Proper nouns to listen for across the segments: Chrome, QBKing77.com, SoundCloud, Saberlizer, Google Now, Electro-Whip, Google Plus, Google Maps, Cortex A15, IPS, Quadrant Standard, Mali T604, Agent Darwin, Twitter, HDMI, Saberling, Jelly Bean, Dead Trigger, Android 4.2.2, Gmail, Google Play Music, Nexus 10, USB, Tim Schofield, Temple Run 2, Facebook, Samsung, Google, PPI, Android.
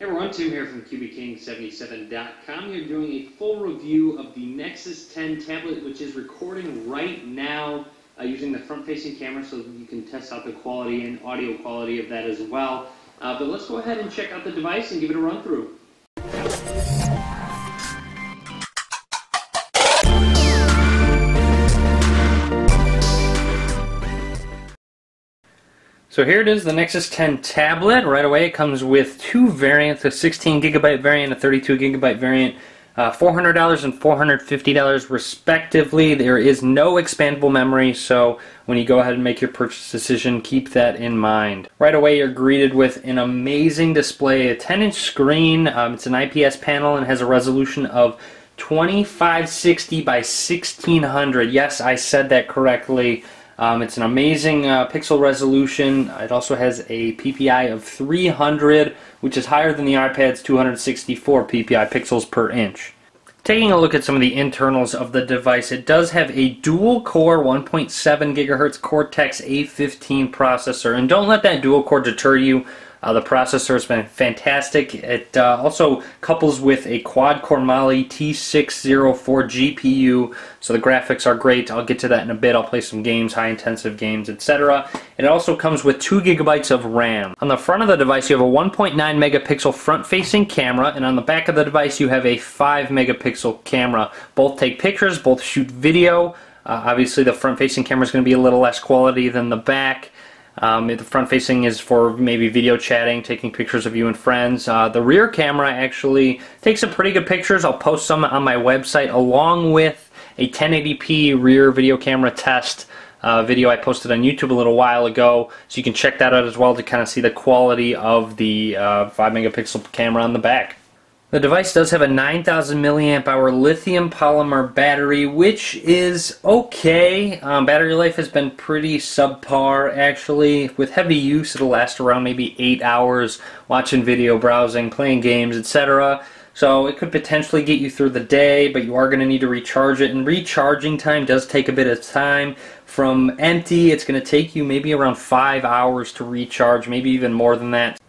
Hey everyone, Tim here from QBKing77.com. We're doing a full review of the Nexus 10 tablet, which is recording right now using the front-facing camera, so you can test out the quality and audio quality of that as well. But let's go ahead and check out the device and give it a run through. So here it is, the Nexus 10 tablet. Right away it comes with two variants, a 16GB variant, a 32GB variant, $400 and $450 respectively. There is no expandable memory, so when you go ahead and make your purchase decision, keep that in mind. Right away you're greeted with an amazing display, a 10-inch screen. It's an IPS panel and has a resolution of 2560 by 1600. Yes, I said that correctly. It's an amazing pixel resolution. It also has a PPI of 300, which is higher than the iPad's 264 PPI pixels per inch. Taking a look at some of the internals of the device, it does have a dual-core 1.7 GHz Cortex A15 processor, and don't let that dual-core deter you. The processor has been fantastic. It also couples with a quad-core Mali T604 GPU, so the graphics are great. I'll get to that in a bit. I'll play some games, high-intensive games, etc. It also comes with 2 GB of RAM. On the front of the device, you have a 1.9 megapixel front-facing camera, and on the back of the device, you have a 5 megapixel camera. Both take pictures, both shoot video. Obviously, the front-facing camera is going to be a little less quality than the back. The front-facing is for maybe video chatting, taking pictures of you and friends. The rear camera actually takes some pretty good pictures. I'll post some on my website along with a 1080p rear video camera test video I posted on YouTube a little while ago. So you can check that out as well to kind of see the quality of the 5 megapixel camera on the back. The device does have a 9,000 milliamp hour lithium polymer battery, which is okay. Battery life has been pretty subpar, actually. With heavy use, it'll last around maybe 8 hours, watching video, browsing, playing games, etc. So it could potentially get you through the day, but you are going to need to recharge it. And recharging time does take a bit of time. From empty, it's going to take you maybe around 5 hours to recharge, maybe even more than that.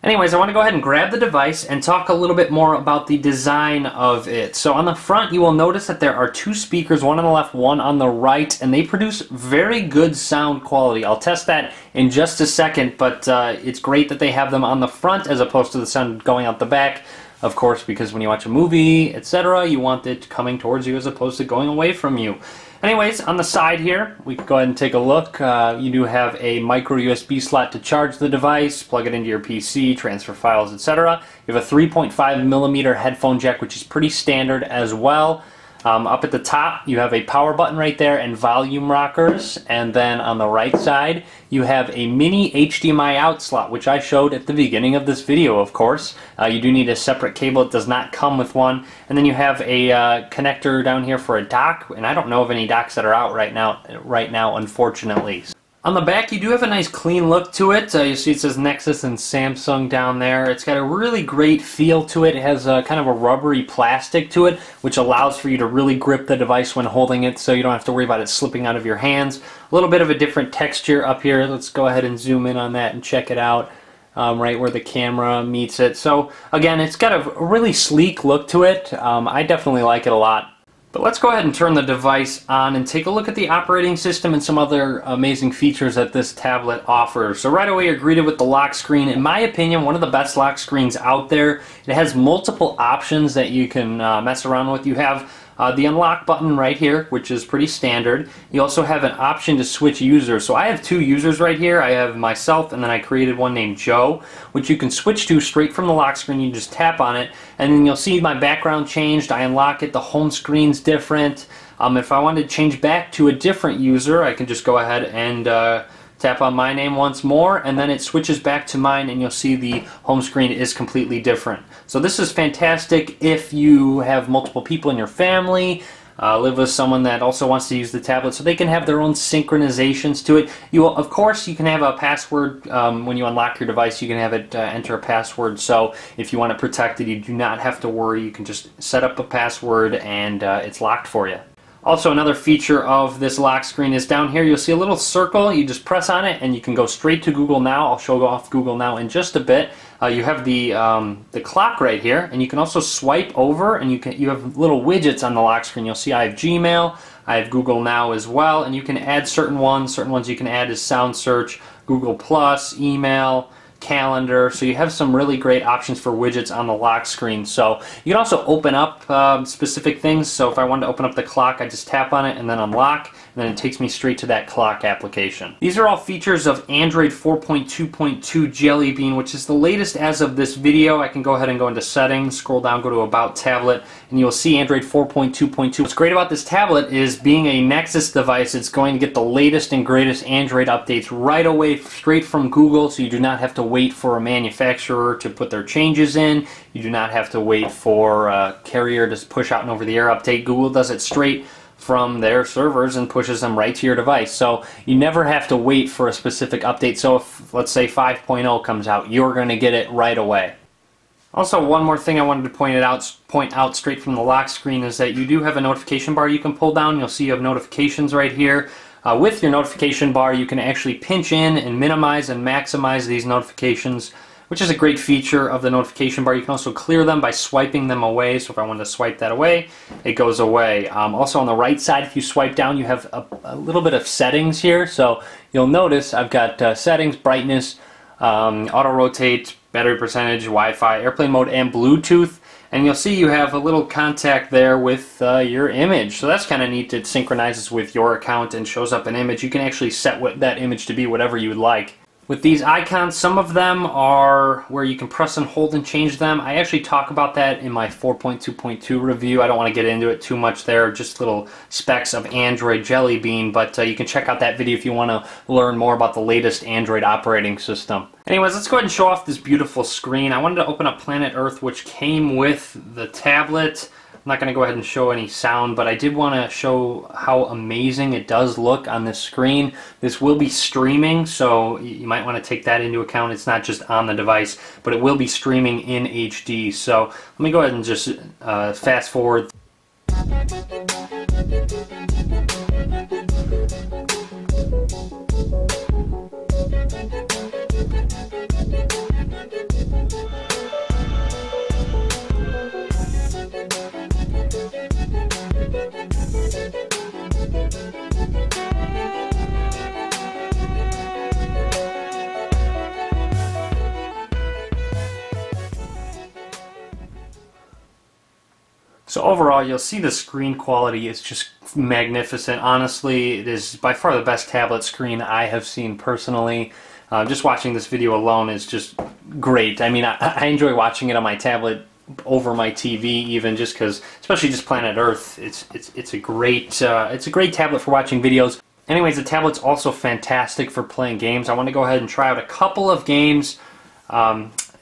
Anyways, I want to go ahead and grab the device and talk a little bit more about the design of it. So on the front, you will notice that there are two speakers, one on the left, one on the right, and they produce very good sound quality. I'll test that in just a second, but it's great that they have them on the front as opposed to the sound going out the back, of course, because when you watch a movie, etc., you want it coming towards you as opposed to going away from you. Anyways, on the side here, we can go ahead and take a look. You do have a micro USB slot to charge the device, plug it into your PC, transfer files, etc. You have a 3.5mm headphone jack, which is pretty standard as well. Up at the top, you have a power button right there and volume rockers. And then on the right side, you have a mini HDMI out slot, which I showed at the beginning of this video, of course. You do need a separate cable. It does not come with one. And then you have a connector down here for a dock. And I don't know of any docks that are out right now, unfortunately. On the back, you do have a nice clean look to it. You see it says Nexus and Samsung down there. It's got a really great feel to it. It has a, kind of a rubbery plastic to it, which allows for you to really grip the device when holding it, so you don't have to worry about it slipping out of your hands. A little bit of a different texture up here. Let's go ahead and zoom in on that and check it out right where the camera meets it. So again, it's got a really sleek look to it. I definitely like it a lot. But let's go ahead and turn the device on and take a look at the operating system and some other amazing features that this tablet offers. So right away you're greeted with the lock screen. In my opinion, one of the best lock screens out there. It has multiple options that you can mess around with. You have the unlock button right here, which is pretty standard. You also have an option to switch users. So I have two users right here. I have myself, and then I created one named Joe, which you can switch to straight from the lock screen. You just tap on it, and then you'll see my background changed. I unlock it. The home screen's different. If I wanted to change back to a different user, I can just go ahead and tap on my name once more, and then it switches back to mine, and you'll see the home screen is completely different. So this is fantastic if you have multiple people in your family, live with someone that also wants to use the tablet, so they can have their own synchronizations to it. You will, of course, you can have a password. When you unlock your device, you can have it enter a password, so if you want it protected, you do not have to worry. You can just set up a password, and it's locked for you. Also, another feature of this lock screen is down here, you'll see a little circle. You just press on it and you can go straight to Google Now. I'll show off Google Now in just a bit. You have the clock right here, and you can also swipe over, and you have little widgets on the lock screen. You'll see I have Gmail, I have Google Now as well, and you can add certain ones. Certain ones you can add is Sound Search, Google Plus, email, calendar. So you have some really great options for widgets on the lock screen. So you can also open up specific things. So if I wanted to open up the clock, I just tap on it and then unlock, and then it takes me straight to that clock application. These are all features of Android 4.2.2 Jelly Bean, which is the latest as of this video. I can go ahead and go into settings, scroll down, go to about tablet, and you'll see Android 4.2.2. What's great about this tablet is being a Nexus device, it's going to get the latest and greatest Android updates right away, straight from Google, so you do not have to wait for a manufacturer to put their changes in. You do not have to wait for a carrier to push out an over-the-air update. Google does it straight from their servers and pushes them right to your device. So you never have to wait for a specific update. So if, let's say 5.0 comes out, you're going to get it right away. Also, one more thing I wanted to point out straight from the lock screen is that you do have a notification bar you can pull down. You'll see you have notifications right here. With your notification bar, you can actually pinch in and minimize and maximize these notifications, which is a great feature of the notification bar. You can also clear them by swiping them away. So if I wanted to swipe that away, it goes away. Also on the right side, if you swipe down, you have a little bit of settings here. So you'll notice I've got settings, brightness, auto-rotate, battery percentage, Wi-Fi, airplane mode, and Bluetooth. And you'll see you have a little contact there with your image. So that's kind of neat. It synchronizes with your account and shows up an image. You can actually set what that image to be, whatever you would like. With these icons, some of them are where you can press and hold and change them. I actually talk about that in my 4.2.2 review. I don't want to get into it too much there, just little specs of Android Jelly Bean, but you can check out that video if you want to learn more about the latest Android operating system. Anyways, let's go ahead and show off this beautiful screen. I wanted to open up Planet Earth, which came with the tablet. I'm not going to go ahead and show any sound, but I did want to show how amazing it does look on this screen. This will be streaming, so you might want to take that into account. It's not just on the device, but it will be streaming in HD. So let me go ahead and just fast forward. So overall, you'll see the screen quality is just magnificent. Honestly, it is by far the best tablet screen I have seen personally. Just watching this video alone is just great. I mean, I enjoy watching it on my tablet over my TV, even just because, especially just Planet Earth, it's a great tablet for watching videos. Anyways, the tablet's also fantastic for playing games. I want to go ahead and try out a couple of games.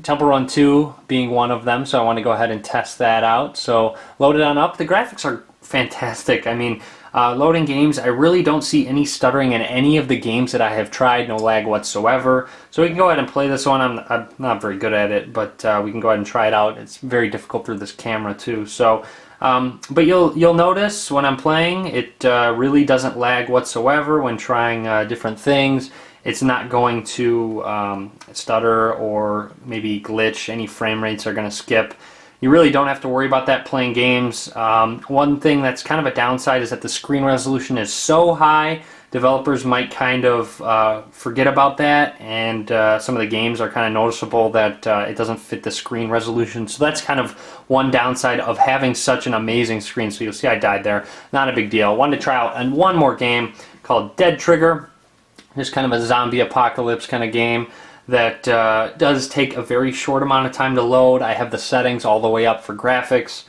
Temple Run 2 being one of them, so I want to go ahead and test that out. So load it on up. The graphics are fantastic. I mean, loading games, I really don't see any stuttering in any of the games that I have tried, no lag whatsoever. So we can go ahead and play this one. I'm not very good at it, but we can go ahead and try it out. It's very difficult through this camera too. So, but you'll notice when I'm playing, it really doesn't lag whatsoever when trying different things. It's not going to stutter or maybe glitch. Any frame rates are going to skip. You really don't have to worry about that playing games. One thing that's kind of a downside is that the screen resolution is so high, developers might kind of forget about that, and some of the games are kind of noticeable that it doesn't fit the screen resolution. So that's kind of one downside of having such an amazing screen. So you'll see I died there. Not a big deal. I wanted to try out one more game called Dead Trigger. Just kind of a zombie apocalypse kind of game that does take a very short amount of time to load. I have the settings all the way up for graphics.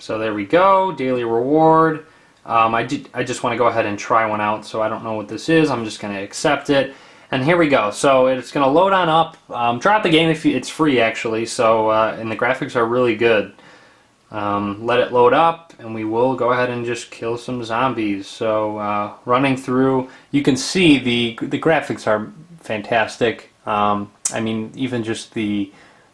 So there we go, daily reward. I just want to go ahead and try one out, so I don't know what this is. I'm just going to accept it. And here we go. So it's going to load on up. Try out the game. It's free, actually, so and the graphics are really good. Let it load up, and we will go ahead and just kill some zombies. So running through, you can see the graphics are fantastic. I mean, even just the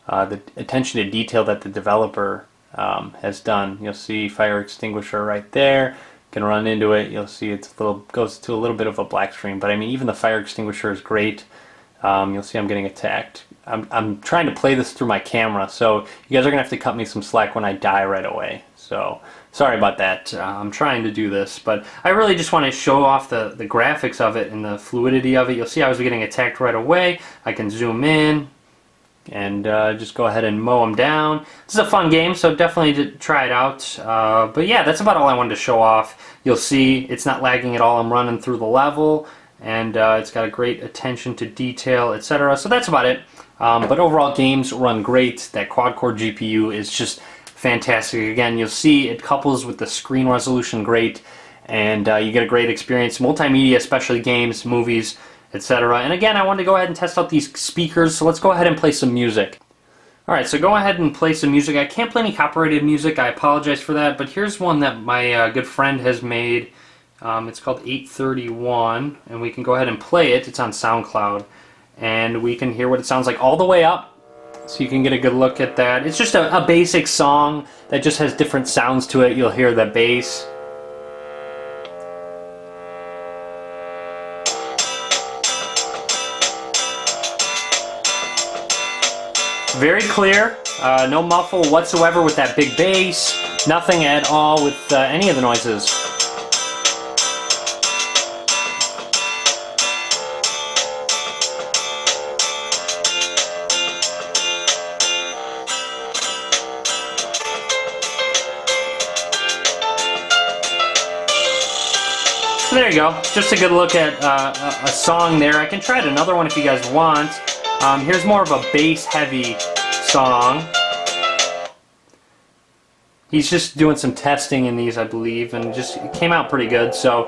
attention to detail that the developer has done. You'll see fire extinguisher right there. You can run into it. You'll see it's a little, goes to a little bit of a black screen. But I mean, even the fire extinguisher is great. You'll see I'm getting attacked. I'm trying to play this through my camera, so you guys are gonna have to cut me some slack when I die right away. So sorry about that. I'm trying to do this, but I really just want to show off the graphics of it and the fluidity of it. You'll see I was getting attacked right away. I can zoom in and just go ahead and mow them down. This is a fun game, so definitely try it out. But yeah, that's about all I wanted to show off. You'll see it's not lagging at all. I'm running through the level, and it's got a great attention to detail, etc. So that's about it. But overall, games run great. That quad-core GPU is just fantastic. Again, you'll see it couples with the screen resolution great, and you get a great experience. Multimedia, especially games, movies, etc. And again, I wanted to go ahead and test out these speakers, so let's go ahead and play some music. Alright, so go ahead and play some music. I can't play any copyrighted music, I apologize for that, but here's one that my good friend has made. It's called 831, and we can go ahead and play it. It's on SoundCloud, and we can hear what it sounds like all the way up, so you can get a good look at that. It's just a basic song that just has different sounds to it. You'll hear the bass. Very clear, no muffle whatsoever with that big bass, nothing at all with any of the noises. So there you go, just a good look at a song there. I can try it another one if you guys want. Here's more of a bass-heavy song. He's just doing some testing in these, I believe, and just it came out pretty good. So,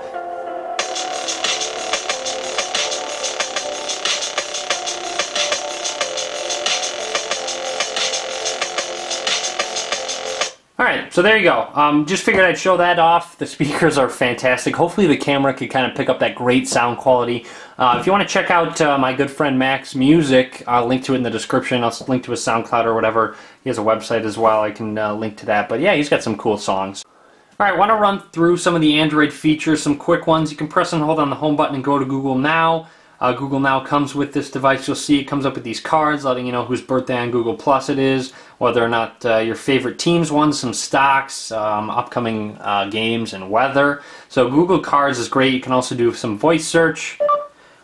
all right, so there you go. Just figured I'd show that off. The speakers are fantastic. Hopefully the camera could kind of pick up that great sound quality. If you want to check out my good friend Mac's music, I'll link to it in the description. I'll link to his SoundCloud or whatever. He has a website as well. I can link to that. But yeah, he's got some cool songs. All right, I want to run through some of the Android features, some quick ones. You can press and hold on the home button and go to Google Now. Google Now comes with this device. You'll see it comes up with these cards letting you know whose birthday on Google Plus it is, whether or not your favorite teams won, some stocks, upcoming games, and weather. So Google Cards is great. You can also do some voice search.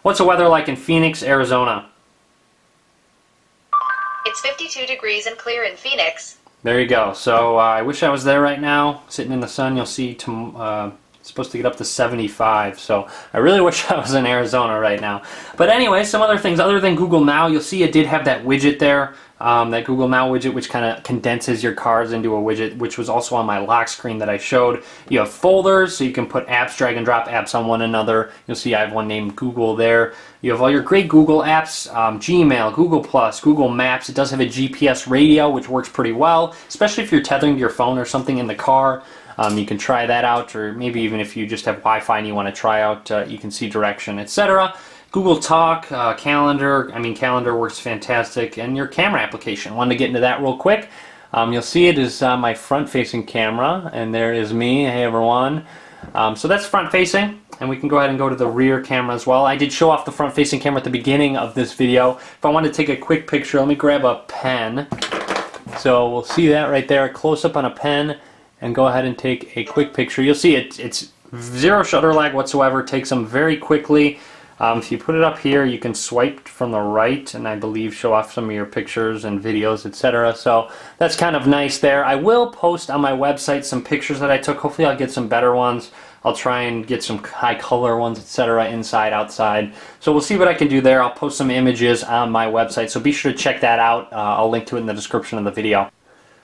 What's the weather like in Phoenix, Arizona? It's 52 degrees and clear in Phoenix. There you go. So I wish I was there right now. Sitting in the sun, you'll see it's supposed to get up to 75, so I really wish I was in Arizona right now. But anyway, some other things other than Google Now. You'll see it did have that widget there, that Google Now widget, which kind of condenses your cards into a widget, which was also on my lock screen that I showed. You have folders, so you can put apps, drag and drop apps on one another. You'll see I have one named Google there. You have all your great Google apps, Gmail, Google Plus, Google Maps. It does have a GPS radio, which works pretty well, especially if you're tethering to your phone or something in the car. You can try that out, or maybe even if you just have Wi-Fi and you want to try out, you can see direction, etc. Google Talk, Calendar. I mean, Calendar works fantastic, and your camera application. Wanted to get into that real quick. You'll see it is my front-facing camera, and there is me. Hey, everyone. So that's front-facing, and we can go ahead and go to the rear camera as well. I did show off the front-facing camera at the beginning of this video. If I want to take a quick picture, let me grab a pen. So we'll see that right there, a close-up on a pen. And go ahead and take a quick picture. You'll see it's zero shutter lag whatsoever. It takes them very quickly. If you put it up here, you can swipe from the right and I believe show off some of your pictures and videos, etc. So that's kind of nice there. I will post on my website some pictures that I took. Hopefully I'll get some better ones. I'll try and get some high color ones, etc. inside, outside. So we'll see what I can do there. I'll post some images on my website, so be sure to check that out. I'll link to it in the description of the video.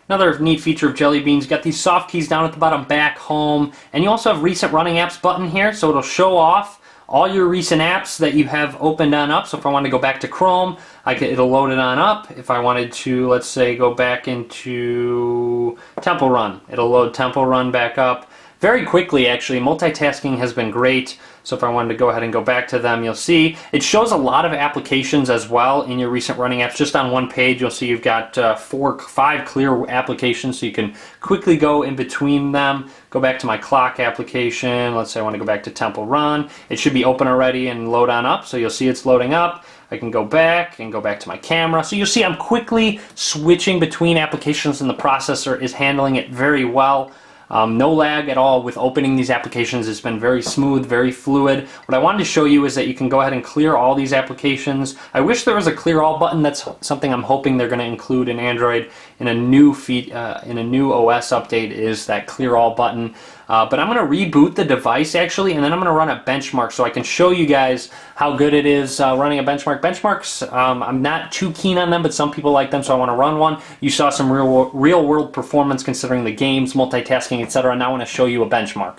Another neat feature of Jelly Bean, got these soft keys down at the bottom, back, home, and you also have recent running apps button here, so it'll show off all your recent apps that you have opened on up. So if I want to go back to Chrome, it'll load it on up. If I wanted to, let's say, go back into Temple Run, it'll load Temple Run back up. very quickly, actually. Multitasking has been great. So if I wanted to go ahead and go back to them, you'll see it shows a lot of applications as well in your recent running apps. Just on one page, you'll see you've got 4 or 5 clear applications, so you can quickly go in between them. Go back to my clock application. Let's say I want to go back to Temple Run. It should be open already and load on up, so you'll see it's loading up. I can go back and go back to my camera. So you'll see I'm quickly switching between applications, and the processor is handling it very well. No lag at all with opening these applications. It's been very smooth, very fluid. What I wanted to show you is that you can go ahead and clear all these applications. I wish there was a clear all button. That's something I'm hoping they're going to include in Android in a new in a new OS update, is that clear all button. But I'm going to reboot the device, actually, and then I'm going to run a benchmark so I can show you guys how good it is running a benchmark. Benchmarks, I'm not too keen on them, but some people like them, so I want to run one. You saw some real-world performance considering the games, multitasking, etc. Now I want to show you a benchmark.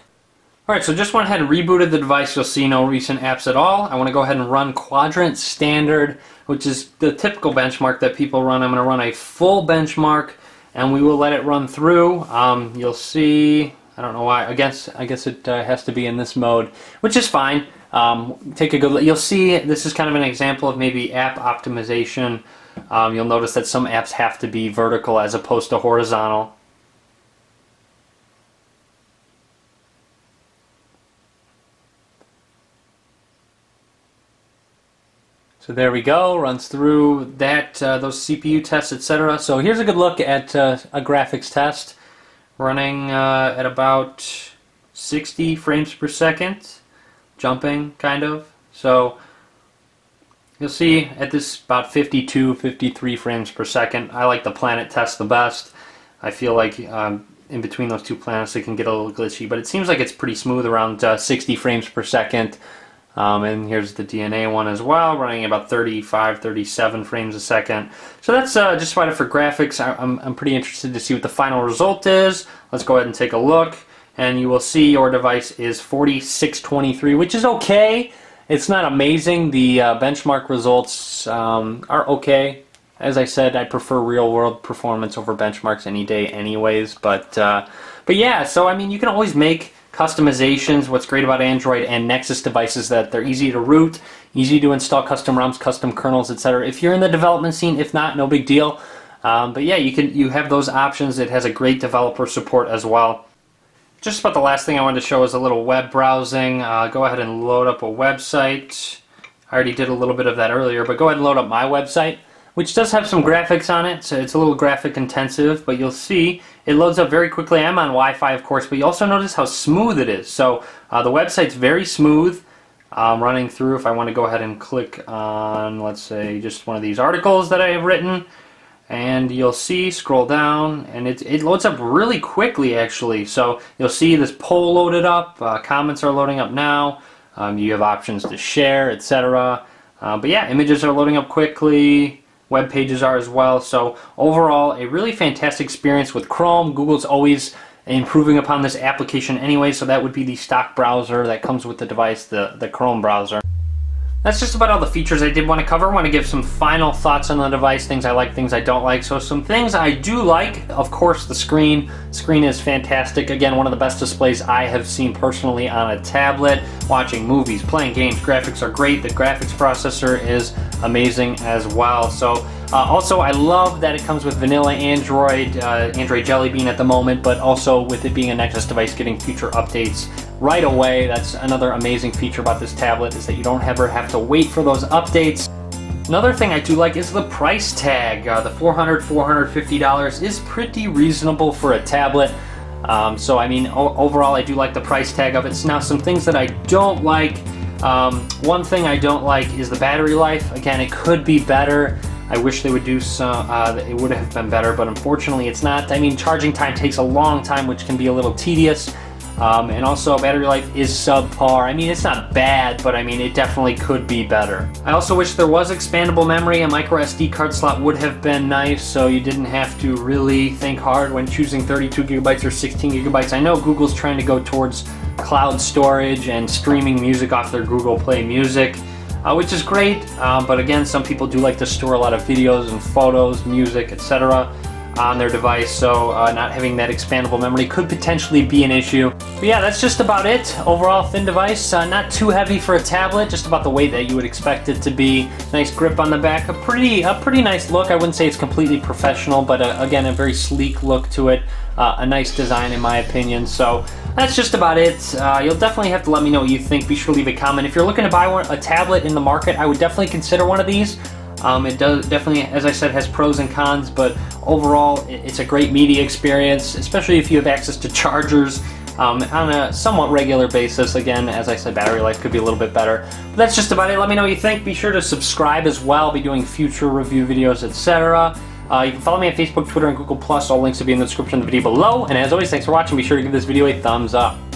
Alright, so just went ahead and rebooted the device. You'll see no recent apps at all. I want to go ahead and run Quadrant Standard, which is the typical benchmark that people run. I'm going to run a full benchmark, and we will let it run through. You'll see... I don't know why. I guess it has to be in this mode, which is fine. Take a good look. You'll see this is kind of an example of maybe app optimization. You'll notice that some apps have to be vertical as opposed to horizontal. So there we go, runs through that those CPU tests, etc. So here's a good look at a graphics test. Running at about 60 frames per second, jumping kind of. So you'll see at this about 52, 53 frames per second. I like the planet test the best. I feel like in between those two planets it can get a little glitchy, but it seems like it's pretty smooth around 60 frames per second. And here's the DNA one as well, running about 35, 37 frames a second. So that's just about it for graphics. I'm pretty interested to see what the final result is. Let's go ahead and take a look, and you will see your device is 4623, which is okay. It's not amazing. The benchmark results are okay. As I said, I prefer real-world performance over benchmarks any day anyways. But yeah, so I mean, you can always make... customizations. What's great about Android and Nexus devices is that they're easy to root, easy to install custom ROMs, custom kernels, etc. If you're in the development scene, if not, no big deal. But yeah, you have those options. It has a great developer support as well. Just about the last thing I wanted to show is a little web browsing. Go ahead and load up a website. I already did a little bit of that earlier, but go ahead and load up my website, which does have some graphics on it, so it's a little graphic intensive, but you'll see it loads up very quickly. I'm on Wi-Fi, of course, but you also notice how smooth it is. So the website's very smooth, running through. If I want to go ahead and click on, let's say, just one of these articles that I have written, and you'll see, scroll down, and it loads up really quickly, actually. So you'll see this poll loaded up, comments are loading up now, you have options to share, etc. But yeah, images are loading up quickly. Web pages are as well. So overall, a really fantastic experience with Chrome. Google's always improving upon this application anyway, so that would be the stock browser that comes with the device, the Chrome browser. That's just about all the features I did want to cover. I want to give some final thoughts on the device, things I like, things I don't like. So some things I do like, of course, the screen. Screen is fantastic. Again, one of the best displays I have seen personally on a tablet. Watching movies, playing games, graphics are great. The graphics processor is amazing as well. So also, I love that it comes with vanilla Android, Android Jelly Bean at the moment, but also with it being a Nexus device, getting future updates right away. That's another amazing feature about this tablet, is that you don't ever have to wait for those updates. Another thing I do like is the price tag. The $400, $450 is pretty reasonable for a tablet. So I mean, overall I do like the price tag of it. Now some things that I don't like. One thing I don't like is the battery life. Again, it could be better. I wish they would do some, it would have been better, but unfortunately it's not. I mean, charging time takes a long time, which can be a little tedious. And also, battery life is subpar. I mean, it's not bad, but I mean, it definitely could be better. I also wish there was expandable memory. A micro SD card slot would have been nice, so you didn't have to really think hard when choosing 32 gigabytes or 16 gigabytes. I know Google's trying to go towards cloud storage and streaming music off their Google Play Music, which is great, but again, some people do like to store a lot of videos and photos, music, etc. on their device, so not having that expandable memory could potentially be an issue. But yeah, that's just about it. Overall, thin device, not too heavy for a tablet, just about the weight that you would expect it to be. Nice grip on the back, a pretty nice look. I wouldn't say it's completely professional, but again, a very sleek look to it. A nice design in my opinion. So that's just about it. You'll definitely have to let me know what you think. Be sure to leave a comment. If you're looking to buy a tablet in the market, I would definitely consider one of these. It does definitely, as I said, has pros and cons, but overall it's a great media experience, especially if you have access to chargers on a somewhat regular basis. Again, as I said, battery life could be a little bit better. But that's just about it. Let me know what you think. Be sure to subscribe as well. I'll be doing future review videos, etc. You can follow me on Facebook, Twitter, and Google Plus. All links will be in the description of the video below. And as always, thanks for watching. Be sure to give this video a thumbs up.